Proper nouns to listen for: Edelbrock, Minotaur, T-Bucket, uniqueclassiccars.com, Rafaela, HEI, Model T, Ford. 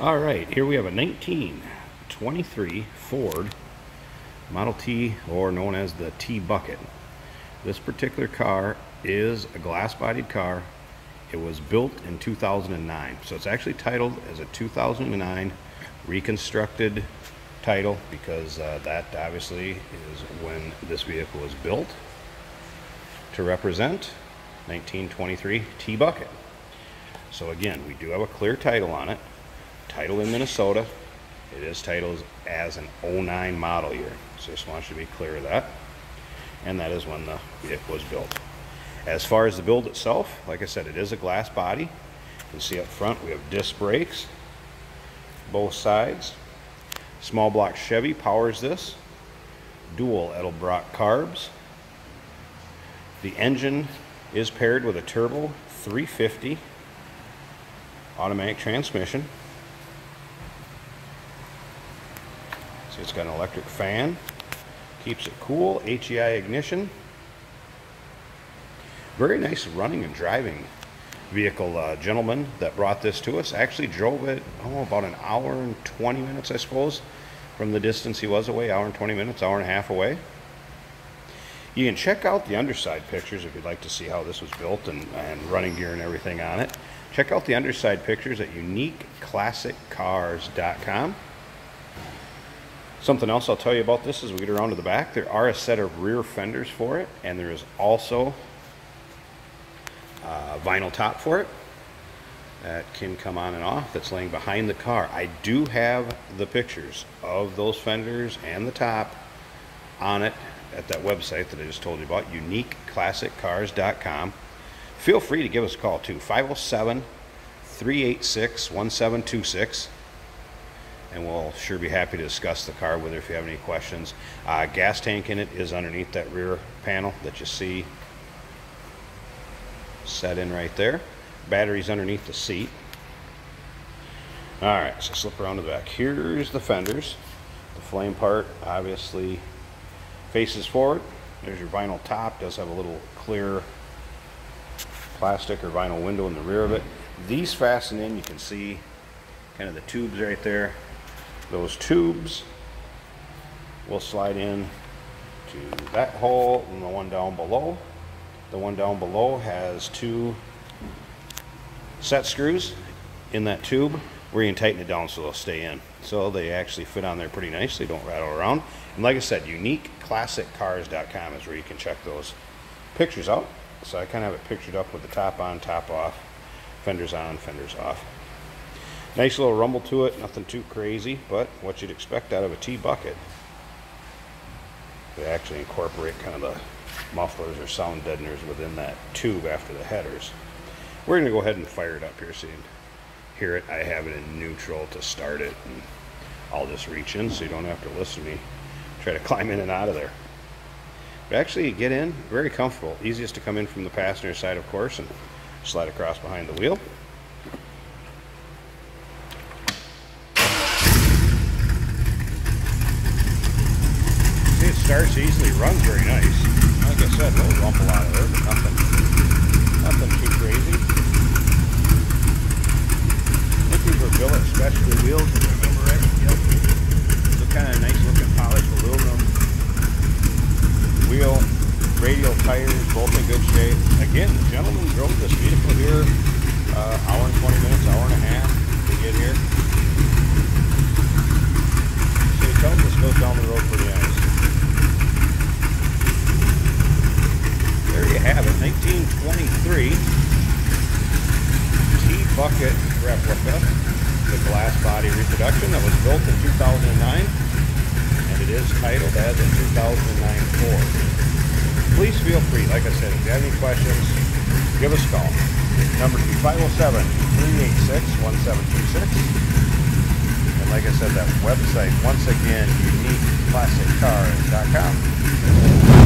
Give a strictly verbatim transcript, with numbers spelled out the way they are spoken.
All right, here we have a nineteen twenty-three Ford Model T, or known as the T-Bucket. This particular car is a glass-bodied car. It was built in two thousand nine, so it's actually titled as a two thousand nine reconstructed title, because uh, that obviously is when this vehicle was built to represent nineteen twenty-three T-Bucket. So again, we do have a clear title on it. Title in Minnesota. It is titled as an oh nine model year, so just want you to be clear of that. And that is when the vehicle was built. As far as the build itself, like I said, it is a glass body. You can see up front we have disc brakes, both sides. Small block Chevy powers this. Dual Edelbrock carbs. The engine is paired with a turbo three fifty automatic transmission. So it's got an electric fan. Keeps it cool. H E I ignition. Very nice running and driving vehicle. Uh, gentleman that brought this to us actually drove it oh, about an hour and twenty minutes, I suppose, from the distance he was away. Hour and twenty minutes, hour and a half away. You can check out the underside pictures if you'd like to see how this was built and, and running gear and everything on it. Check out the underside pictures at unique classic cars dot com. Something else I'll tell you about this as we get around to the back, there are a set of rear fenders for it, and there is also uh, vinyl top for it that can come on and off, that's laying behind the car. I do have the pictures of those fenders and the top on it at that website that I just told you about, unique classic cars dot com. Feel free to give us a call too, five oh seven, three eight six, one seven two six. And we'll sure be happy to discuss the car with you if you have any questions. Uh, gas tank in it is underneath that rear panel that you see set in right there. Battery's underneath the seat. All right, so slip around to the back. Here's the fenders. The flame part obviously faces forward. There's your vinyl top. Does have a little clear plastic or vinyl window in the rear of it. These fasten in. You can see kind of the tubes right there. Those tubes will slide in to that hole and the one down below. The one down below has two set screws in that tube where you can tighten it down so they'll stay in. So they actually fit on there pretty nicely, don't rattle around. And like I said, unique classic cars dot com is where you can check those pictures out. So I kind of have it pictured up with the top on, top off, fenders on, fenders off. Nice little rumble to it, nothing too crazy, but what you'd expect out of a T-Bucket. They actually incorporate kind of the mufflers or sound deadeners within that tube after the headers. We're going to go ahead and fire it up here so you can hear it. I have it in neutral to start it, and I'll just reach in so you don't have to listen to me try to climb in and out of there. But actually, you get in, very comfortable. Easiest to come in from the passenger side, of course, and slide across behind the wheel. Starts easily, runs very nice. Like I said, no rumble out of there, but nothing, nothing too crazy. Looking for billet specialty wheels, if I remember right. Yep. So kind of nice looking polished aluminum wheel, radial tires, both in good shape. Again, the gentleman drove this vehicle here uh, hour and twenty minutes, hour and a half to get here. So you tell him this goes down the road pretty nice. There you have it, nineteen twenty-three T-Bucket replica, the glass body reproduction that was built in two thousand nine, and it is titled as a two thousand nine Ford. Please feel free, like I said, if you have any questions, give us a call. Number five oh seven, three eight six, one seven two six. And like I said, that website, once again, unique classic cars dot com.